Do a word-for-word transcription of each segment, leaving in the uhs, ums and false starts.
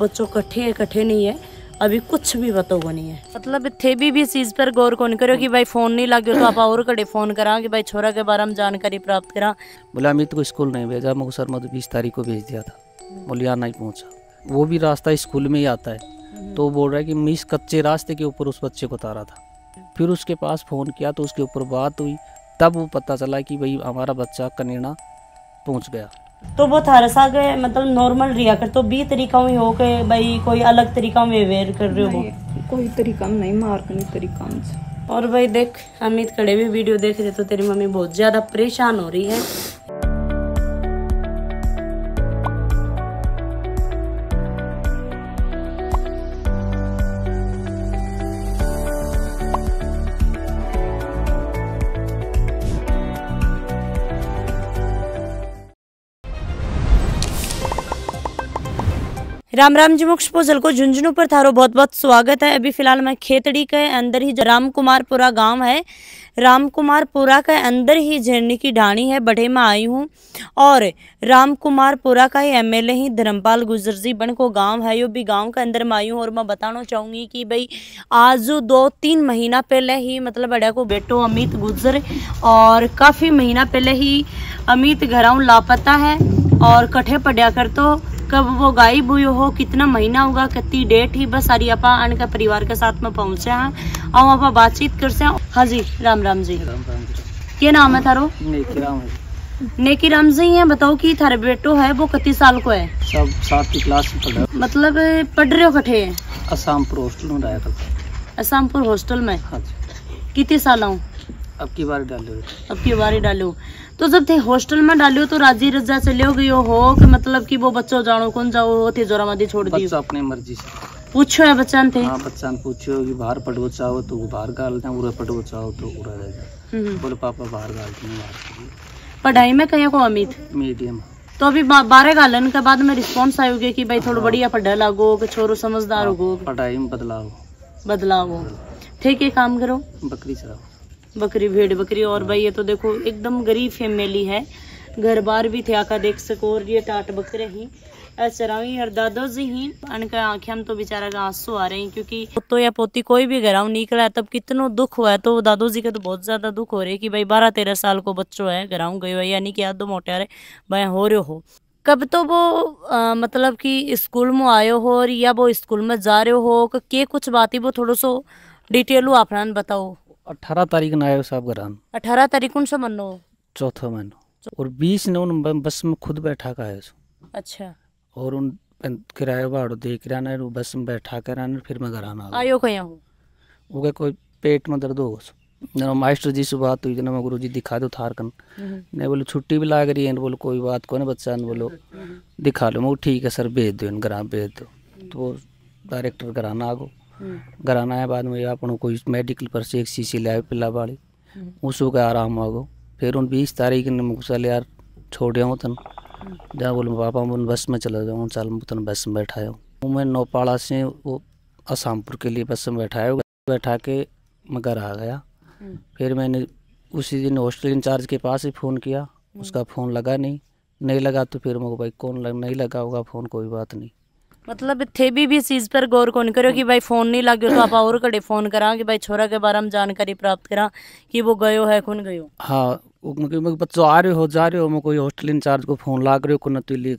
बच्चों कट्ठे इकट्ठे नहीं है, अभी कुछ भी बताओ नहीं है। मतलब थे भी भी चीज पर गौर कौन करो कि भाई फोन नहीं लगे तो आप और कड़े फोन करा कि भाई छोरा के बारे में जानकारी प्राप्त करा। बोला अमित को स्कूल नहीं भेजा, मुझको सर मत बीस तारीख को भेज दिया था, बोलिया नहीं पहुँचा। वो भी रास्ता स्कूल में ही आता है, तो बोल रहा है कि मिस कच्चे रास्ते के ऊपर उस बच्चे को उतारा था। फिर उसके पास फ़ोन किया तो उसके ऊपर बात हुई, तब वो पता चला कि भाई हमारा बच्चा कनेड़ा पहुँच गया। तो वो थारसा के मतलब नॉर्मल रिया कर तो बी तरीका में हो के भाई कोई अलग तरीका में वेयर कर रहे हो? कोई तरीका नहीं, मार्कनी तरीका में। और भाई देख अमित खड़े भी वीडियो देख रहे, तो तेरी मम्मी बहुत ज़्यादा परेशान हो रही है। राम राम जी मुख्य पो जलको झुंझुनू पर थारो बहुत बहुत स्वागत है। अभी फिलहाल मैं खेतड़ी के अंदर ही राम कुमारपुरा गांव है, राम कुमारपुरा के अंदर ही झरनी की ढाणी है, बढे में आई हूँ। और राम कुमारपुरा का ही एमएलए ही धरमपाल गुजर जी बन को गांव है, यो भी गांव के अंदर में आई हूँ। और मैं बताना चाहूँगी कि भाई आज दो तीन महीना पहले ही मतलब अड्या को बेटो अमित गुजर और काफ़ी महीना पहले ही अमित घराऊ लापता है और कठे पड्या कर, तो कब वो गायब हुई हो कितना महीना होगा कितनी डेट ही बस सारी आपा अनका परिवार के साथ में पहुंचे हैं और आपा बातचीत करते हैं। हाँ जी राम राम जी, राम राम जी। क्या नाम है थारो? नेकी राम है। नेकी राम जी है, बताओ कि थारे बेटो है वो कितने साल को है? सब साथ की क्लास में पढ़ रहा है। मतलब पढ़ रहे हो कठे? असामपुर हॉस्टल में रहा, असामपुर हॉस्टल में। हाँ जी। कितने साल हूँ? अब की बार डालो, अब की बार डालो। तो जब थे हॉस्टल में डालियो तो राजी रजा से ले गयो हो कि मतलब कि वो बच्चों जानो कौन जाओ हो थे जोरा मादी छोड़ दियो? अपने मर्जी से पूछो है बच्चन थे? हाँ बच्चन पूछो कि बाहर पढ़ो चाहो तो बाहर गाल दें, उरा पढ़ो चाहो तो उरा रह जाओ। बोले पापा बाहर गाल दें। पढ़ाई में कहीं को अमित मीडियम? तो अभी बारह गालन के बाद में रिस्पॉन्स आयोगे कि भाई थोड़ा बढ़िया पढ़ा लागो कि छोरो समझदार हो, पढ़ाई में बदलाव बदलाव हो? ठीक है, काम करो बकरी चलाओ, बकरी भेड़ बकरी। और भाई ये तो देखो एकदम गरीब फैमिली है, घर बार भी थे आका देख सको, और ये टाट बकरे ही चरावी और दादो जी ही अनका आंखें हम तो बेचारा का आंसू आ रहे हैं क्योंकि तो या पोती कोई भी घराव निकला है तब कितना दुख हुआ है। तो दादो जी का तो बहुत ज्यादा दुख हो रहा है कि भाई बारह तेरह साल को बच्चों है घराव गए हुआ, यानी कि याद दो मोटे भाई हो रहे हो। कब तो वो आ, मतलब कि स्कूल में आयो हो और या वो स्कूल में जा रहे हो के कुछ बात ही वो थोड़ा सो डिटेल हो आप बताओ। अठारह तारीख ना आयो साहब घरान। अठारह तारीख कौन सा महीनो? चौथा महीनो। और बीस नवंबर बस में खुद बैठा का है। अच्छा। और उन किराया भाड़ो दे किराना बस में बैठा कर फिर मैं घरान आ आयो। कहीं हो गए कोई पेट में दर्द हो ना, मास्टर जी से बात हुई ना, मैं गुरु जी दिखा दो थार कन नहीं, बोलो छुट्टी भी लाग रही है, बोलो कोई बात को ना बच्चा ने, बोलो दिखा लो। मैं ठीक है सर भेज दो इन घरान भेज दो। तो डायरेक्टर घराना आगो, घराना आया बाद में अपन कोई मेडिकल पर से एक शीशी लाए पिला बाड़ी उसको आराम आगो। फिर उन बीस तारीख ने मुसल यार छोड़ आऊँ तन जहाँ बोलूँ पापा मैं बस में चला जाऊँ, साल में तन बस में बैठाया हूँ। मैं नौपाड़ा से वो असामपुर के लिए बस में बैठाया, बैठा के मैं घर आ गया। फिर मैंने उसी दिन हॉस्टल इंचार्ज के पास ही फ़ोन किया, उसका फ़ोन लगा नहीं, नहीं लगा तो फिर मैं भाई कौन लग नहीं लगा होगा फ़ोन, कोई बात नहीं। मतलब थे भी भी चीज़ पर गौर कौन करो कि भाई फ़ोन नहीं लगे तो आप और कड़े फ़ोन करा कि भाई छोरा के बारे में जानकारी प्राप्त करा कि वो गयो है कौन गयो? हाँ बच्चों आ रहे हो जा रहे हो, मैं कोई हॉस्टल इंचार्ज को फ़ोन लाग रहे हो कौन तुले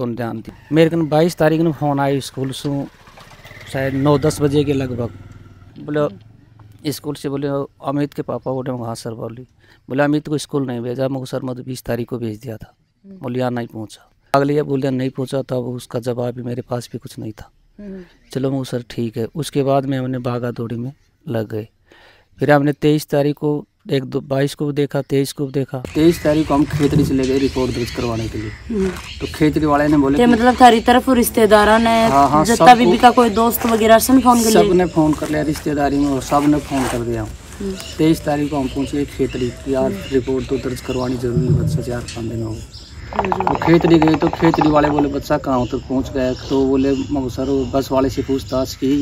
कौन ध्यान दी। मेरे को बाईस तारीख में फ़ोन आई स्कूल से, शायद नौ दस बजे के लगभग। बोले स्कूल से, बोले अमित के पापा बोले वहाँ सर, बोली बोले अमित को स्कूल नहीं भेजा, मुझको सर मैं बीस तारीख को भेज दिया था। बोलिया नहीं पहुँचा, अगले बोलिया नहीं पहुंचा था, उसका जवाब भी मेरे पास भी कुछ नहीं था। चलो मैं सर ठीक है। उसके बाद में हमने भागा दौड़ी में लग गए। फिर हमने तेईस तारीख को एक दो बाईस को देखा, तेईस को देखा। तेईस तारीख को हम खेतरी चले गए रिपोर्ट दर्ज करवाने के लिए। तो खेतरी वाले ने बोले मतलब थारी तरफ रिश्तेदारों ने हाँ, हाँ, जितना बीबी का कोई दोस्त वगैरह सबने फोन कर लिया रिश्तेदारी में, और सब ने फोन कर दिया। तेईस तारीख को हम पहुँचे खेतरी की, यार रिपोर्ट तो दर्ज करवानी जरूरी है, बच्चा चार पाँच दिन हो। तो खेतरी गए तो खेतरी वाले बोले बच्चा कहाँ तक पहुँच गया? तो बोले सर बस वाले से पूछताछ की,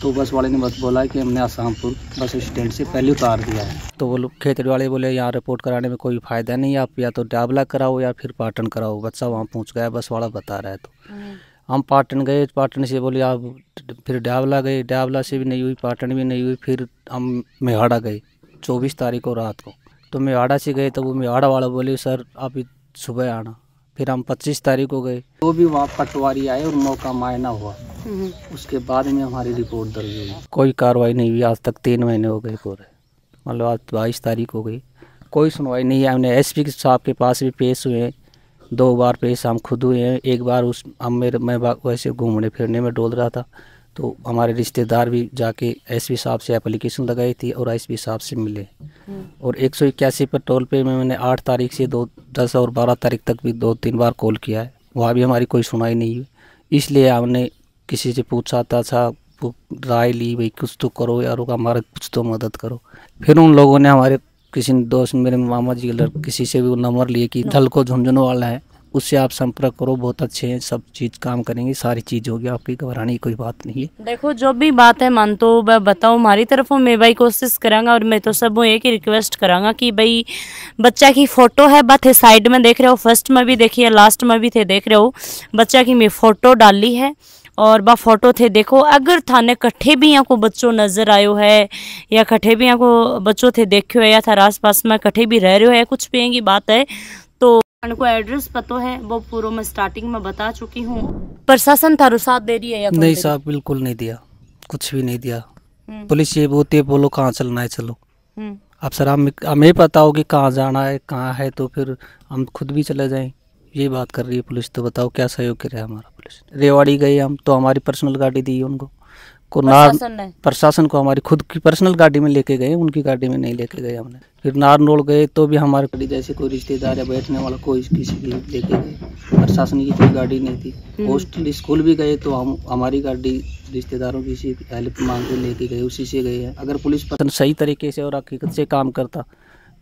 तो बस वाले ने बस बोला कि हमने आसामपुर बस स्टैंड से पहले उतार दिया है। तो वो लोग खेतरी वाले बोले यहाँ रिपोर्ट कराने में कोई फ़ायदा नहीं, आप या तो डाबला कराओ या फिर पाटन कराओ, बच्चा वहाँ पहुँच गया बस वाला बता रहा है। तो हम पाटन गए, पाटन से बोले आप फिर ड्यावला गए, ड्यावला से भी नहीं हुई, पाटन भी नहीं हुई, फिर हम मेहाड़ा गए चौबीस तारीख को रात को। तो मेहाड़ा से गए तो वो मेहाड़ा वाला बोले सर आप सुबह आना, फिर हम पच्चीस तारीख को गए। वो भी वहाँ पटवारी आए और मौका मायना हुआ, उसके बाद में हमारी रिपोर्ट दर्ज हुई। कोई कार्रवाई नहीं हुई आज तक, तीन महीने हो गए पूरे, मतलब आज बाईस तारीख हो गई, कोई सुनवाई नहीं है। हमने एस पी साहब के पास भी पेश हुए, दो बार पेश हम खुद हुए हैं। एक बार उस हम मेरे मैं वैसे घूमने फिरने में डोल रहा था तो हमारे रिश्तेदार भी जाके एसपी साहब से एप्लीकेशन लगाई थी और एसपी साहब से मिले। और एक सौ इक्यासी पर टोल पे में मैंने आठ तारीख से दो दस और बारह तारीख तक भी दो तीन बार कॉल किया है, वहाँ भी हमारी कोई सुनवाई नहीं हुई। इसलिए हमने किसी से पूछा था सा राय ली भाई कुछ तो करो यार, हमारा कुछ तो मदद करो। फिर उन लोगों ने हमारे किसी दोस्त मेरे मामा जी लड़के किसी से भी वो नंबर लिए कि झलको झुंझुनू वाला है, उससे आप संपर्क करो, बहुत अच्छे हैं, सब चीज़ काम करेंगे, सारी चीज़ होगी, आपकी घबराने की कोई बात नहीं है। देखो जो भी बात है मान तो बताओ, हमारी तरफ हूँ मैं भाई कोशिश करांगा। और मैं तो सब एक ही रिक्वेस्ट करांगा कि भाई बच्चा की फ़ोटो है बात है, साइड में देख रहे हो, फर्स्ट में भी देखिए लास्ट में भी थे देख रहे हो, बच्चा की मैं फ़ोटो डाली है और बा फोटो थे देखो। अगर थाने कट्ठे भी यहाँ को बच्चों नजर आयो है या कट्ठे भी यहाँ को बच्चों थे देखो है या थारा आस पास में कट्ठे भी रह रहे हो है, कुछ भी की बात है तो उनको एड्रेस पतो है, वो पूरा मैं स्टार्टिंग में बता चुकी हूँ। प्रशासन थारो साथ दे रही है या नहीं? साहब बिल्कुल नहीं दिया, कुछ भी नहीं दिया। पुलिस ये बोलते बोलो कहाँ चलना है चलो, अब सर हम हमें पता होगी कहाँ जाना है कहाँ है, तो फिर हम खुद भी चले जाए, ये बात कर रही है पुलिस। तो बताओ क्या सहयोग कर रहा है हमारा पुलिस। रेवाड़ी गए हम तो हमारी पर्सनल गाड़ी दी उनको, को नार प्रशासन को हमारी खुद की पर्सनल गाड़ी में लेके गए, उनकी गाड़ी में नहीं लेके गए हमने। फिर नारनोल गए तो भी हमारे गाड़ी जैसे कोई रिश्तेदार या बैठने वाला कोई किसी की लेके गए, प्रशासन की कोई गाड़ी नहीं थी। हॉस्टल स्कूल भी गए तो हम हमारी गाड़ी रिश्तेदारों की सी हेल्प मांग के लेके गए, उसी से गए हैं। अगर पुलिस प्रशासन सही तरीके से और हकीकत से काम करता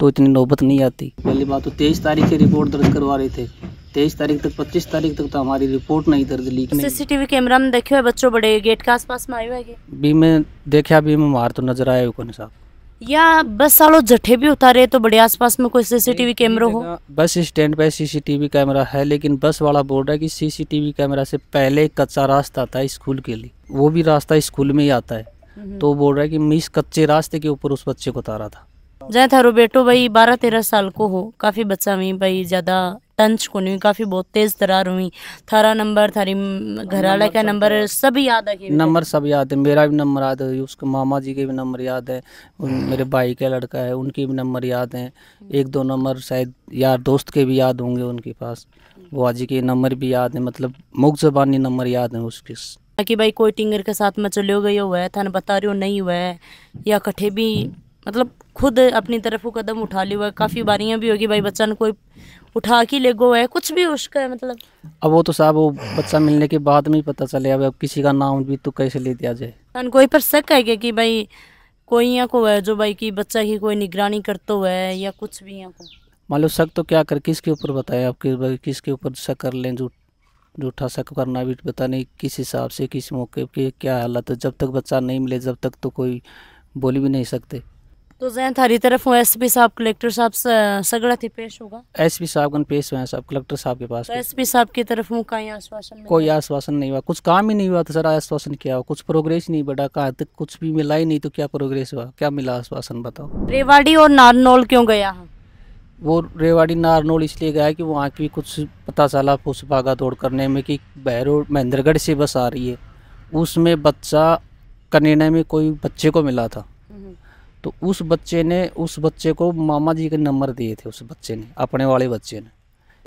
तो इतनी नौबत नहीं आती। पहली बात तो तेईस तारीख से रिपोर्ट दर्ज करवा रहे थे, तेईस तारीख तक पच्चीस तारीख तक तो हमारी रिपोर्ट नहीं दर्ज ली। सीसीटीवी कैमरा में देखे हुए बच्चों बड़े गेट के आसपास में आए हुए बी में देखा, बी में मार तो नजर आया कोने साहब या बस सालों जठे भी उतारे तो बड़े आसपास में कोई सीसीटीवी कैमरा हो। बस स्टैंड पे सीसीटीवी कैमरा है, लेकिन बस वाला बोर्ड है कि सीसीटीवी कैमरा से पहले कच्चा रास्ता आता है स्कूल के लिए, वो भी रास्ता स्कूल में ही आता है, तो बोल रहा है कि मिस कच्चे रास्ते के ऊपर उस बच्चे को उतारा था। जय थारो बेटो भाई बारह तेरह साल को हो, काफ़ी बच्चा हुई भाई, ज़्यादा टंच को नहीं, काफ़ी बहुत तेज़ तरार हुई। थारा नंबर थारी घरवाले का नंबर सब याद है, नंबर सब याद है, मेरा भी नंबर याद है, उसके मामा जी के भी नंबर याद है, मेरे भाई का लड़का है उनके भी नंबर याद हैं, एक दो नंबर शायद यार दोस्त के भी याद होंगे उनके पास, वो आज के नंबर भी याद हैं, मतलब मुख जबानी नंबर याद हैं उसके। बाकी भाई कोई टिंगर के साथ में चले गए हुआ है थाने बता रहे हो नहीं हुआ है, या कट्ठे भी मतलब खुद अपनी तरफ कदम उठा लिया हुआ है, काफ़ी बारियाँ भी होगी भाई बच्चा ने कोई उठा के ले गो है, कुछ भी उसका है मतलब। अब वो तो साहब वो बच्चा मिलने के बाद में ही पता चले, अब अब किसी का नाम भी तो कैसे ले दिया जाए। कोई पर शक है क्या कि भाई कोई यहाँ को है जो भाई की बच्चा की कोई निगरानी करते है या कुछ भी यहाँ को, मान लो शक तो क्या कर किसके ऊपर बताए आप, कि किसके ऊपर शक कर लें, जो झूठा शक करना भी पता नहीं किस हिसाब से किस मौके की क्या हालत है। जब तक बच्चा नहीं मिले जब तक तो कोई बोल भी नहीं सकते। तो जैन थारी तरफ हूँ एसपी साहब कलेक्टर साहब सगड़ा थे पेश होगा, एसपी साहब पेश हुए साहब कलेक्टर साहब के पास, तो एसपी साहब की तरफ हूँ कहीं आश्वासन, कोई आश्वासन नहीं हुआ, कुछ काम ही नहीं हुआ था सर। आश्वासन क्या हुआ, कुछ प्रोग्रेस नहीं बढ़ा, कहाँ तक कुछ भी मिला ही नहीं, तो क्या प्रोग्रेस हुआ, क्या मिला आश्वासन बताओ। रेवाड़ी और नारनौल क्यों गया? वो रेवाड़ी नारनौल इसलिए गया कि वहाँ की कुछ पता चला कुछ भागा दौड़ करने में कि बहरोड महेंद्रगढ़ से बस आ रही है, उसमें बच्चा कनेडा में कोई बच्चे को मिला था, तो उस बच्चे ने उस बच्चे को मामा जी के नंबर दिए थे, उस बच्चे ने अपने वाले बच्चे ने,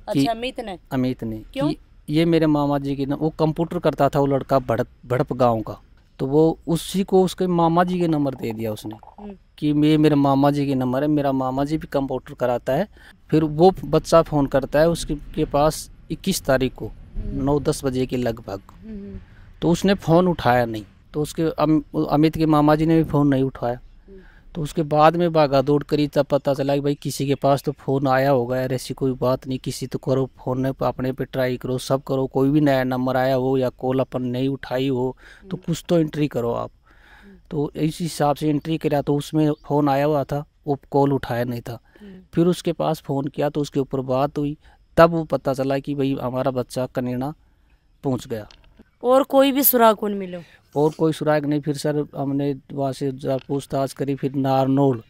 अच्छा अमित ने अमित ने क्यों? ये मेरे मामा जी के न, वो कंप्यूटर करता था वो लड़का भड़प भड़प गांव का, तो वो उसी को उसके मामा जी के नंबर दे दिया उसने कि ये मेरे मामा जी के नंबर है, मेरा मामा जी भी कंप्यूटर कराता है। फिर वो बच्चा फ़ोन करता है उसके पास इक्कीस तारीख को नौ दस बजे के लगभग, तो उसने फ़ोन उठाया नहीं, तो उसके अमित के मामा जी ने भी फ़ोन नहीं उठाया, तो उसके बाद में भागा दौड़ करी, तब पता चला कि भाई किसी के पास तो फ़ोन आया होगा यार, ऐसी कोई बात नहीं, किसी तो करो फ़ोन अपने पे ट्राई करो, सब करो, कोई भी नया नंबर आया हो या कॉल अपन नहीं उठाई हो तो कुछ तो एंट्री करो आप, तो इस हिसाब से एंट्री करा, तो उसमें फ़ोन आया हुआ था, वो कॉल उठाया नहीं था। फिर उसके पास फ़ोन किया तो उसके ऊपर बात हुई, तब वो पता चला कि भाई हमारा बच्चा कनेडा पहुँच गया। और कोई भी सुराग कौन मिले? और कोई सुराग नहीं। फिर सर हमने वहाँ से पूछताछ करी, फिर नारनौल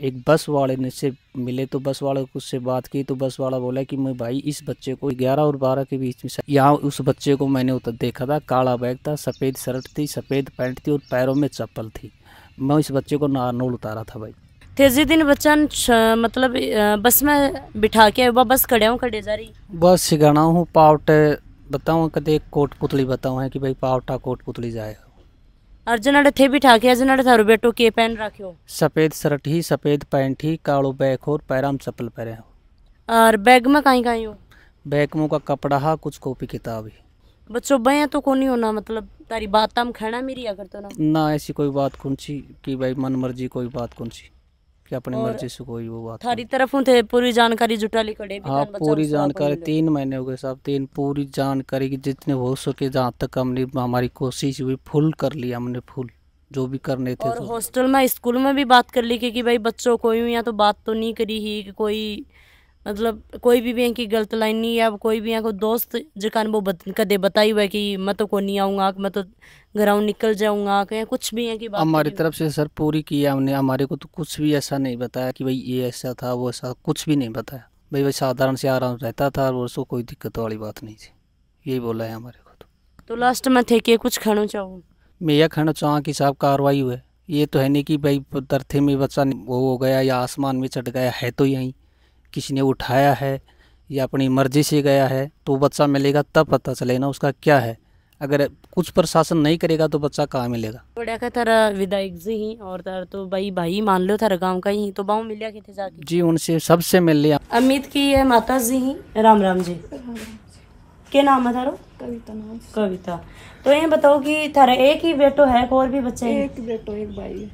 एक बस वाले ने से मिले, तो बस वाले उससे बात की तो बस वाला बोला कि मैं भाई इस बच्चे को ग्यारह और बारह के बीच में, यहाँ उस बच्चे को मैंने उतर देखा था, काला बैग था, सफ़ेद शर्ट थी, सफ़ेद पैंट थी और पैरों में चप्पल थी। मैं इस बच्चे को नारनौल उतारा था भाई। तेजी दिन बच्चा मतलब बस में बिठा के वह बस खड़े हूँ खड़े जा रही बस सिगाना हूँ पावट बताऊँ कदे कोट पुतली बताऊँ है कि भाई पावटा कोट पुतली जाए अर्जनाड़ थे बिठा के अर्जनाड़ थारो बेटो के पहन रखियो सफ़ेद शर्ट ही सफ़ेद पैंट ही कालो बैग और पैराम चप्पल पहरे हो और बैग में कहीं कहीं हो बैग में का कपड़ा हा कुछ कॉपी किताब ही। बच्चों बया तो कोनी होना मतलब तारी बात तम खेना मेरी या करते ना ना ऐसी कोई बात कौन सी कि भाई मन मर्जी कोई बात कौन सी कि अपनी मर्जी से कोई वो बात थारी तरफ थे पूरी जानकारी जुटा ली कड़े हाँ पूरी जानकारी तीन महीने हो गए साहब तीन पूरी जानकारी की जितने हो सके जहाँ तक हमने हमारी कोशिश हुई फुल कर ली हमने फुल जो भी करने थे। और हॉस्टल में स्कूल में भी बात कर ली कि भाई बच्चों कोई यहाँ तो बात तो नहीं करी ही कि कोई मतलब कोई भी यहाँ की गलत लाइन नहीं है। अब कोई भी यहाँ को दोस्त जिकान वो कदे बताई हुआ कि मैं तो को नहीं आऊँगा मैं तो घराऊ निकल जाऊँगा कहीं कुछ भी यहाँ की बात हमारी तरफ से सर पूरी किया हमने। हमारे को तो कुछ भी ऐसा नहीं बताया कि भाई ये ऐसा था वो ऐसा कुछ भी नहीं बताया भाई। भाई साधारण से आराम रहता था और उसको कोई दिक्कत वाली बात नहीं थी, यही बोला है हमारे को। तो, तो लास्ट में थे कि कुछ खाना चाहूँ मैं यह खाना चाहूँ कि साहब कार्रवाई हुए। ये तो है नहीं कि भाई धरती में बच्चा वो हो गया या आसमान में चढ़ गया है, तो यहीं किसी ने उठाया है या अपनी मर्जी से गया है तो बच्चा मिलेगा तब पता चलेगा उसका क्या है। अगर कुछ प्रशासन नहीं करेगा तो बच्चा कहाँ मिलेगा। बड़ा का थारा विधायक जी ही और तार तो भाई भाई मान लो थारा गांव का ही तो बाऊ मिल गया कितने जाके जी उनसे सबसे मिल लिया। अमित की है माता जी ही राम राम जी के नाम है थारो कविता नाम कविता। तो ये बताओ कि थारा एक ही बेटो है और भी बच्चे हैं? एक बेटो एक भाई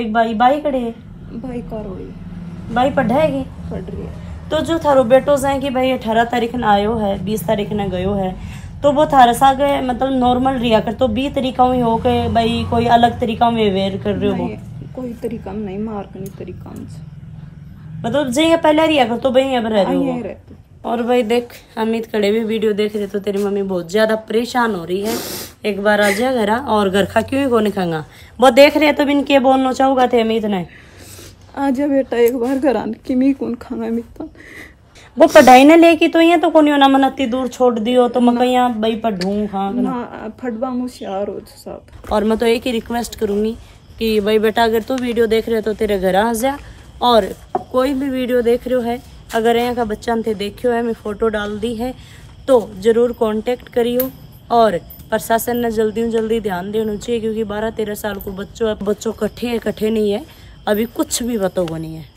एक भाई भाई खड़े है भाई कार भाई पढ़ाएगी पढ़ रही है। तो जो थारो बेटोज हैं कि भाई अठारह तारीख न आयो है बीस तारीख न गयो है तो वो थारा सा गए मतलब नॉर्मल रिया कर तो बीस तरीका में हो के भाई कोई अलग तरीका में वेयर कर रहे हो? कोई तरीका नहीं मार्कनी तरीका मतलब जे पहले रिया कर तो भाई अब रह रहे हो। और भाई देख अमित खड़े भी वीडियो देख रहे तो तेरी मम्मी बहुत ज्यादा परेशान हो रही है। एक बार आ जाए घर और घर खा क्यों को नहीं खांगा वो देख रहे तो बिन के बोलना चाहूँगा थे अमित ने आजा बेटा एक बार घर आने की मैं कौन खाना मिलता वो पढ़ाई न लेके तो यहाँ तो कोनी होना मन अति दूर छोड़ दियो तो मैं यहाँ भाई पढ़ूँ हाँ ना फटबा मुश्किल हो साहब। और मैं तो एक ही रिक्वेस्ट करूँगी कि भाई बेटा अगर तू वीडियो देख रहे हो तो तेरे घर आ जा और कोई भी वीडियो देख रहे हो है अगर यहाँ का बच्चा ने देखियो है मैं फ़ोटो डाल दी है तो ज़रूर कॉन्टेक्ट करियो और प्रशासन ने जल्दी जल्दी ध्यान देना चाहिए क्योंकि बारह तेरह साल को बच्चों बच्चों कट्ठे कट्ठे नहीं है अभी कुछ भी बताओ नहीं है।